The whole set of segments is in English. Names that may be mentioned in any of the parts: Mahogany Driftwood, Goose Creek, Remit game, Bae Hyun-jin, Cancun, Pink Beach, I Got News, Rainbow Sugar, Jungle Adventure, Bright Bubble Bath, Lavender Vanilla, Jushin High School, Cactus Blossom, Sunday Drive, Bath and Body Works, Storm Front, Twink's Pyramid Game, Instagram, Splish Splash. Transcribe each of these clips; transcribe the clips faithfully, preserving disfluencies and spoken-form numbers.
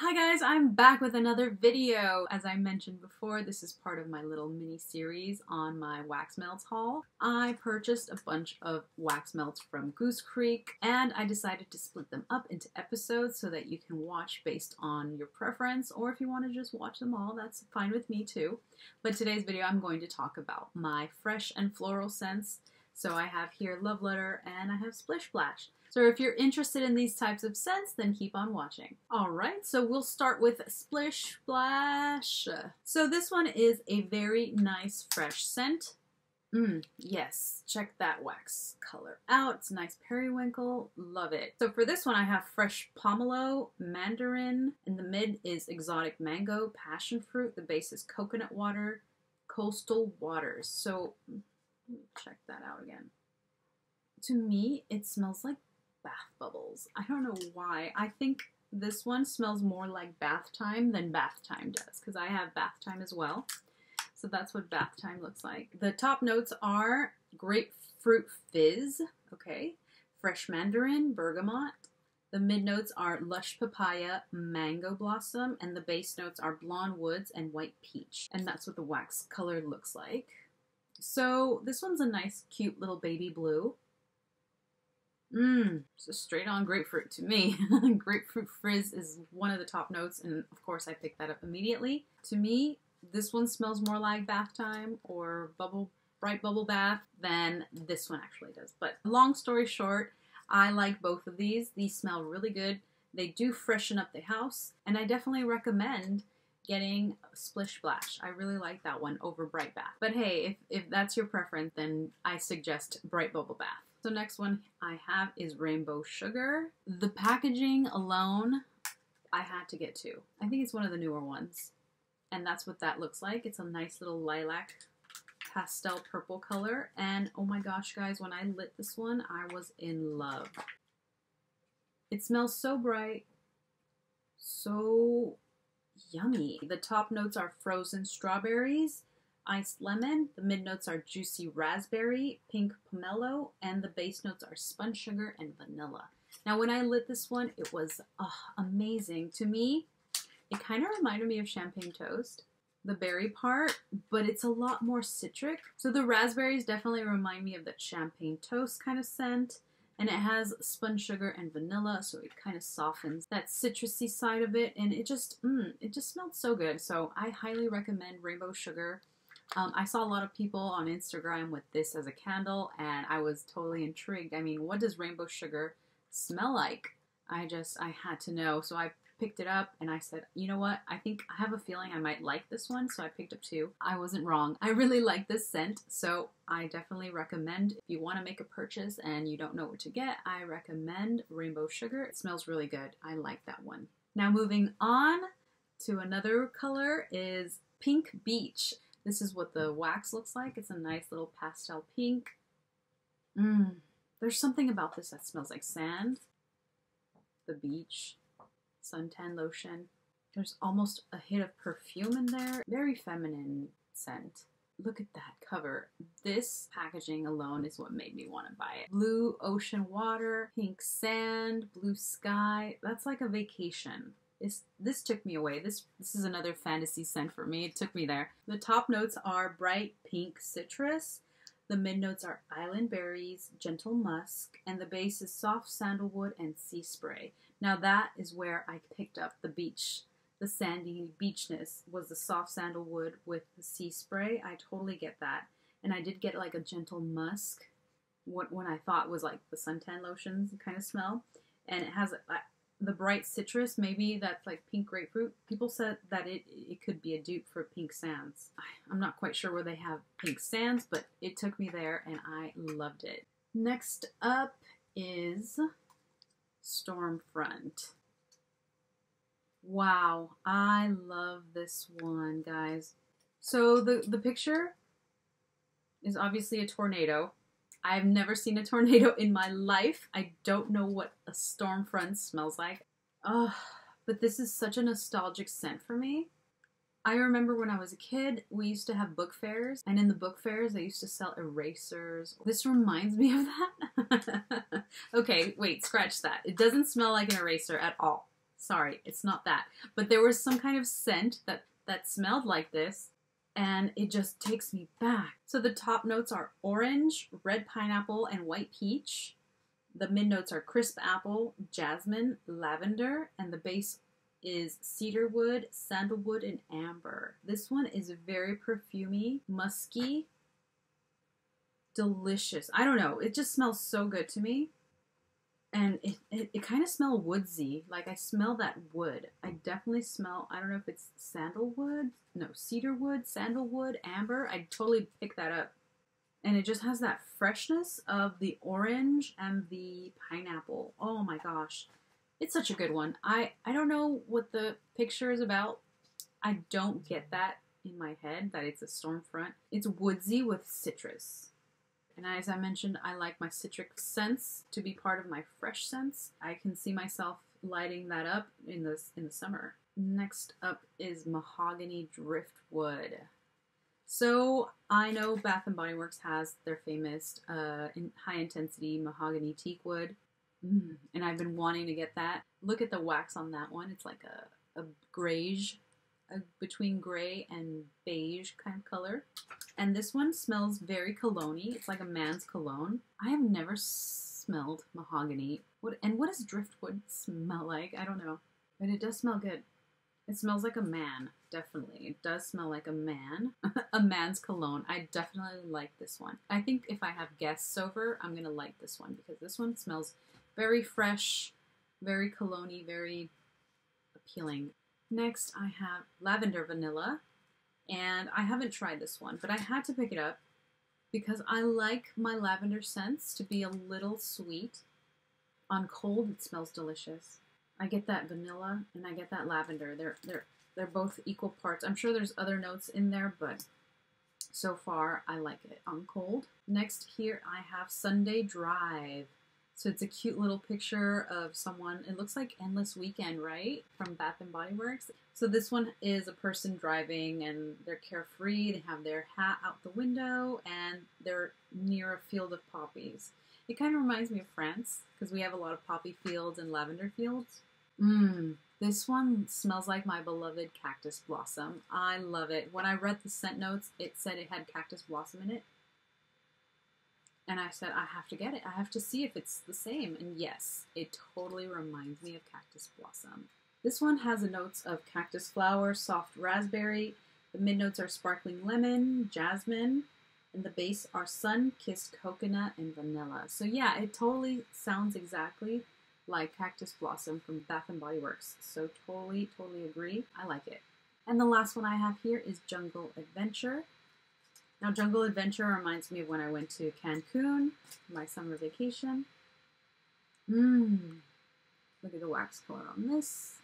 Hi guys, I'm back with another video. As I mentioned before, this is part of my little mini series on my wax melts haul. I purchased a bunch of wax melts from Goose Creek and I decided to split them up into episodes so that you can watch based on your preference, or if you want to just watch them all, that's fine with me too. But today's video I'm going to talk about my fresh and floral scents. So I have here Love Letter and I have Splish Splash. So if you're interested in these types of scents, then keep on watching. All right, so we'll start with Splish Splash. So this one is a very nice fresh scent. Mmm, yes, check that wax color out. It's nice periwinkle, love it. So for this one, I have fresh pomelo, mandarin, and the mid is exotic mango, passion fruit, the base is coconut water, coastal waters. So let me check that out again. To me, it smells like bath bubbles. I don't know why. I think this one smells more like bath time than bath time does, because I have bath time as well. So that's what bath time looks like. The top notes are grapefruit fizz, okay, fresh mandarin, bergamot. The mid notes are lush papaya, mango blossom, and the base notes are blonde woods and white peach. And that's what the wax color looks like. So this one's a nice, cute little baby blue. Mmm, so straight on grapefruit to me. Grapefruit fizz is one of the top notes, and of course I picked that up immediately. To me, this one smells more like bath time or bubble, bright bubble bath than this one actually does. But long story short, I like both of these. These smell really good. They do freshen up the house, and I definitely recommend getting Splish Splash. I really like that one over Bright Bath. But hey, if, if that's your preference, then I suggest Bright Bubble Bath. So next one I have is Rainbow Sugar. The packaging alone, I had to get two. I think it's one of the newer ones. And that's what that looks like. It's a nice little lilac pastel purple color. And oh my gosh, guys, when I lit this one, I was in love. It smells so bright, so yummy. The top notes are frozen strawberries, iced lemon, the mid notes are juicy raspberry, pink pomelo, and the base notes are spun sugar and vanilla. Now when I lit this one, it was oh, amazing. To me, it kind of reminded me of champagne toast, the berry part, but it's a lot more citric. So the raspberries definitely remind me of that champagne toast kind of scent. And it has spun sugar and vanilla, so it kind of softens that citrusy side of it. And it just, mmm, it just smelled so good. So I highly recommend Rainbow Sugar. Um, I saw a lot of people on Instagram with this as a candle, and I was totally intrigued. I mean, what does Rainbow Sugar smell like? I just, I had to know. So I picked it up, and I said, you know what? I think I have a feeling I might like this one, so I picked up two. I wasn't wrong. I really like this scent, so I definitely recommend, if you want to make a purchase and you don't know what to get, I recommend Rainbow Sugar. It smells really good. I like that one. Now moving on to another color is Pink Beach. This is what the wax looks like. It's a nice little pastel pink. Mmm. There's something about this that smells like sand, the beach, suntan lotion. There's almost a hit of perfume in there. Very feminine scent. Look at that cover. This packaging alone is what made me want to buy it. Blue ocean water, pink sand, blue sky. That's like a vacation. This, this took me away. This, this is another fantasy scent for me. It took me there. The top notes are bright pink citrus. The mid notes are island berries, gentle musk, and the base is soft sandalwood and sea spray. Now that is where I picked up the beach. The sandy beachness was the soft sandalwood with the sea spray. I totally get that. And I did get like a gentle musk, what when I thought was like the suntan lotions kind of smell. And it has a, the bright citrus, maybe that's like pink grapefruit. People said that it, it could be a dupe for pink sands. I'm not quite sure where they have pink sands, but it took me there and I loved it. Next up is Storm Front. Wow, I love this one, guys. So the, the picture is obviously a tornado. I've never seen a tornado in my life. I don't know what a storm front smells like. Oh, but this is such a nostalgic scent for me. I remember when I was a kid, we used to have book fairs, and in the book fairs, they used to sell erasers. This reminds me of that. Okay, wait, scratch that. It doesn't smell like an eraser at all. Sorry, it's not that. But there was some kind of scent that, that smelled like this, and it just takes me back. So the top notes are orange, red pineapple, and white peach. The mid notes are crisp apple, jasmine, lavender, and the base is cedarwood, sandalwood, and amber. This one is very perfumey, musky, delicious. I don't know, it just smells so good to me. And it, it, it kind of smells woodsy, like I smell that wood. I definitely smell, I don't know if it's sandalwood, no, cedarwood, sandalwood, amber. I totally pick that up. And it just has that freshness of the orange and the pineapple. Oh my gosh. It's such a good one. I, I don't know what the picture is about. I don't get that in my head, that it's a storm front. It's woodsy with citrus. And as I mentioned, I like my citric scents to be part of my fresh scents. I can see myself lighting that up in the, in the summer. Next up is Mahogany Driftwood. So I know Bath and Body Works has their famous uh, in high intensity mahogany teak wood. Mm, and I've been wanting to get that. Look at the wax on that one. It's like a, a grayish, a, between gray and beige kind of color. And this one smells very cologne-y. It's like a man's cologne. I have never smelled mahogany. What, and what does driftwood smell like? I don't know. But it does smell good. It smells like a man, definitely. It does smell like a man. A man's cologne. I definitely like this one. I think if I have guests over, I'm going to like this one because this one smells very fresh, very cologne-y, very appealing. Next, I have Lavender Vanilla. And I haven't tried this one, but I had to pick it up because I like my lavender scents to be a little sweet. On cold, it smells delicious. I get that vanilla and I get that lavender. They're, they're, they're both equal parts. I'm sure there's other notes in there, but so far I like it on cold. Next here I have Sunday Drive. So it's a cute little picture of someone. It looks like Endless Weekend, right? From Bath and Body Works. So this one is a person driving and they're carefree. They have their hat out the window and they're near a field of poppies. It kind of reminds me of France because we have a lot of poppy fields and lavender fields. Mmm, this one smells like my beloved Cactus Blossom. I love it. When I read the scent notes, it said it had Cactus Blossom in it. And I said, I have to get it. I have to see if it's the same. And yes, it totally reminds me of Cactus Blossom. This one has the notes of cactus flower, soft raspberry. The mid notes are sparkling lemon, jasmine, and the base are sun-kissed coconut and vanilla. So yeah, it totally sounds exactly like Cactus Blossom from Bath and Body Works. So totally, totally agree. I like it. And the last one I have here is Jungle Adventure. Now, Jungle Adventure reminds me of when I went to Cancun, my summer vacation. Mmm, look at the wax color on this.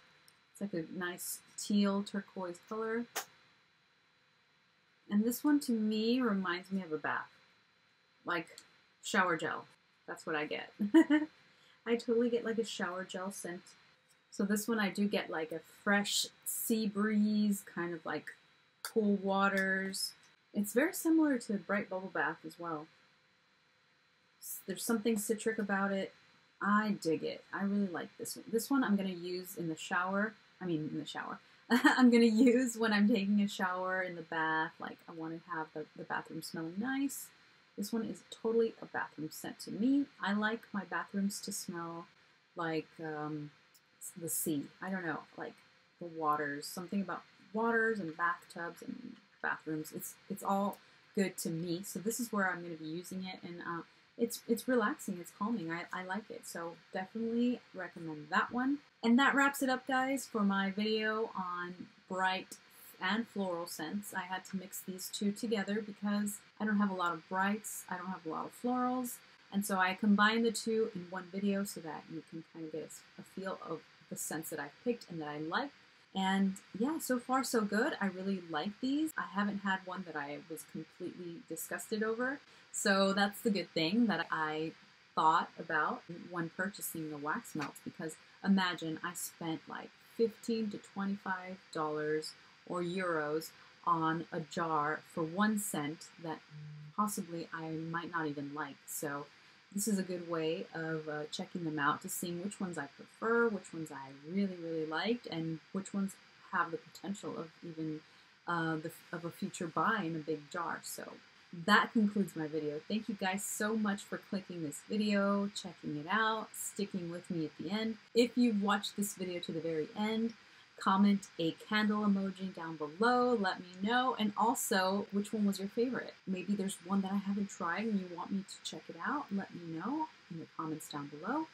It's like a nice teal turquoise color. And this one to me reminds me of a bath, like shower gel. That's what I get. I totally get like a shower gel scent. So this one I do get like a fresh sea breeze, kind of like cool waters. It's very similar to Bright Bubble Bath as well. There's something citric about it. I dig it. I really like this one. This one I'm going to use in the shower. I mean, in the shower. I'm going to use when I'm taking a shower in the bath. Like, I want to have the, the bathroom smelling nice. This one is totally a bathroom scent to me. I like my bathrooms to smell like um, the sea. I don't know, like the waters. Something about waters and bathtubs and bathrooms. It's it's all good to me. So this is where I'm going to be using it, and uh, it's it's relaxing. It's calming. I, I like it. So definitely recommend that one. And that wraps it up, guys, for my video on bright and floral scents. I had to mix these two together because I don't have a lot of brights. I don't have a lot of florals. And so I combined the two in one video so that you can kind of get a, a feel of the scents that I picked and that I like. And yeah, so far so good. I really like these. I haven't had one that I was completely disgusted over. So that's the good thing that I thought about when purchasing the wax melts, because imagine I spent like fifteen to twenty-five dollars or euros on a jar for one scent that possibly I might not even like. So This is a good way of uh, checking them out to see which ones I prefer, which ones I really, really liked, and which ones have the potential of even uh, the, of a future buy in a big jar. So that concludes my video. Thank you guys so much for clicking this video, checking it out, sticking with me at the end. If you've watched this video to the very end, comment a candle emoji down below, let me know, and also which one was your favorite. Maybe there's one that I haven't tried and you want me to check it out, let me know in the comments down below.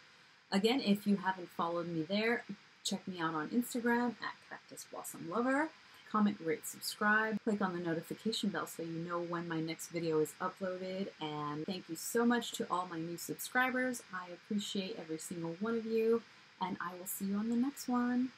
Again, if you haven't followed me there, check me out on Instagram at Cactus Blossom Lover. Comment, rate, subscribe, click on the notification bell so you know when my next video is uploaded. And thank you so much to all my new subscribers. I appreciate every single one of you, and I will see you on the next one.